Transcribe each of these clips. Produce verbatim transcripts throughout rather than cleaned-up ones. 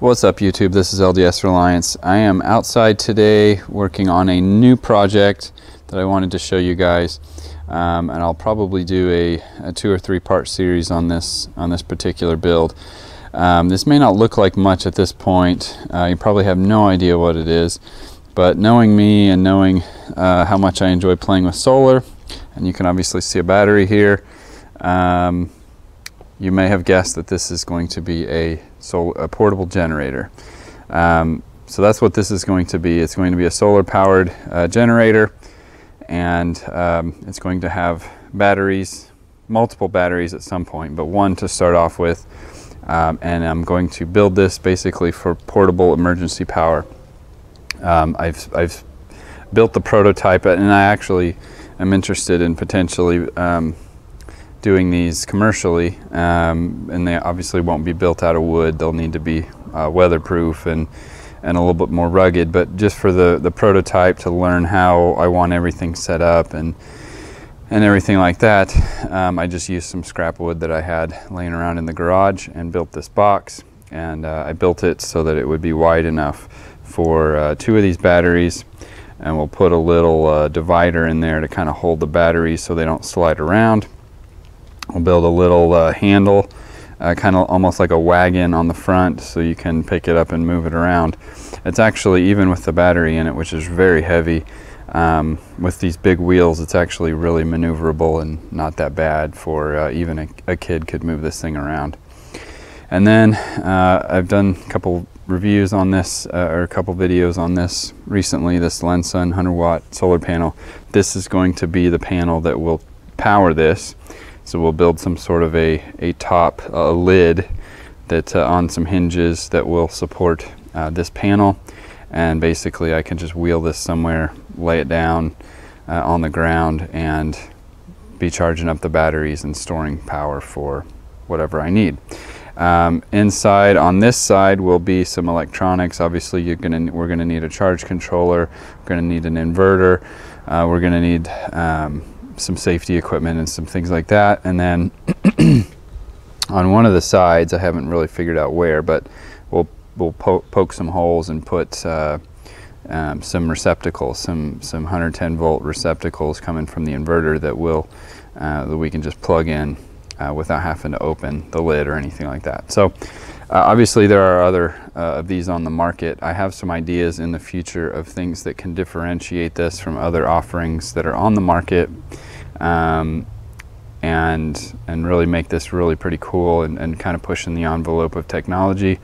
What's up YouTube, this is L D S Reliance. I am outside today working on a new project that I wanted to show you guys, um, and I'll probably do a, a two or three part series on this on this particular build. Um, this may not look like much at this point. Uh, you probably have no idea what it is, but knowing me and knowing uh, how much I enjoy playing with solar, and you can obviously see a battery here, um, you may have guessed that this is going to be a So a portable generator. Um, so that's what this is going to be. It's going to be a solar powered uh, generator, and um, it's going to have batteries, multiple batteries at some point, but one to start off with. Um, and I'm going to build this basically for portable emergency power. Um, I've, I've built the prototype, and I actually am interested in potentially um, doing these commercially, um, and they obviously won't be built out of wood. They'll need to be uh, weatherproof and and a little bit more rugged, but just for the the prototype to learn how I want everything set up and and everything like that, um, I just used some scrap wood that I had laying around in the garage and built this box, and uh, I built it so that it would be wide enough for uh, two of these batteries, and we'll put a little uh, divider in there to kind of hold the batteries so they don't slide around. We'll build a little uh, handle, uh, kind of almost like a wagon on the front, so you can pick it up and move it around. It's actually, even with the battery in it, which is very heavy, um, with these big wheels, it's actually really maneuverable and not that bad for uh, even a, a kid could move this thing around. And then uh, I've done a couple reviews on this, uh, or a couple videos on this recently, this Lensun one hundred watt solar panel. This is going to be the panel that will power this. So we'll build some sort of a, a top, a lid that's uh, on some hinges that will support uh, this panel. And basically I can just wheel this somewhere, lay it down uh, on the ground, and be charging up the batteries and storing power for whatever I need. Um, inside on this side will be some electronics. Obviously you're gonna, we're gonna need a charge controller, we're gonna need an inverter, uh, we're gonna need um, some safety equipment and some things like that. And then on one of the sides, I haven't really figured out where, but we'll we'll po poke some holes and put uh, um, some receptacles, some some one hundred ten volt receptacles coming from the inverter that will uh, that we can just plug in uh, without having to open the lid or anything like that. So uh, obviously there are other uh, of these on the market. I have some ideas in the future of things that can differentiate this from other offerings that are on the market. Um, and and really make this really pretty cool, and, and kind of pushing the envelope of technology.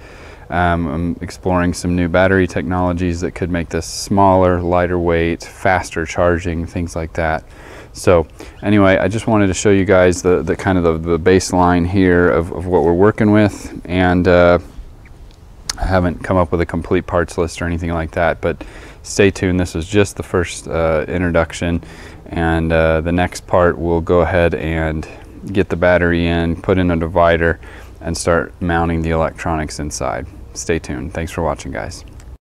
Um, I'm exploring some new battery technologies that could make this smaller, lighter weight, faster charging, things like that. So anyway, I just wanted to show you guys the, the kind of the, the baseline here of, of what we're working with, and uh, I haven't come up with a complete parts list or anything like that, but stay tuned. This is just the first uh, introduction, and uh, the next part we'll go ahead and get the battery in, put in a divider, and start mounting the electronics inside. Stay tuned. Thanks for watching, guys.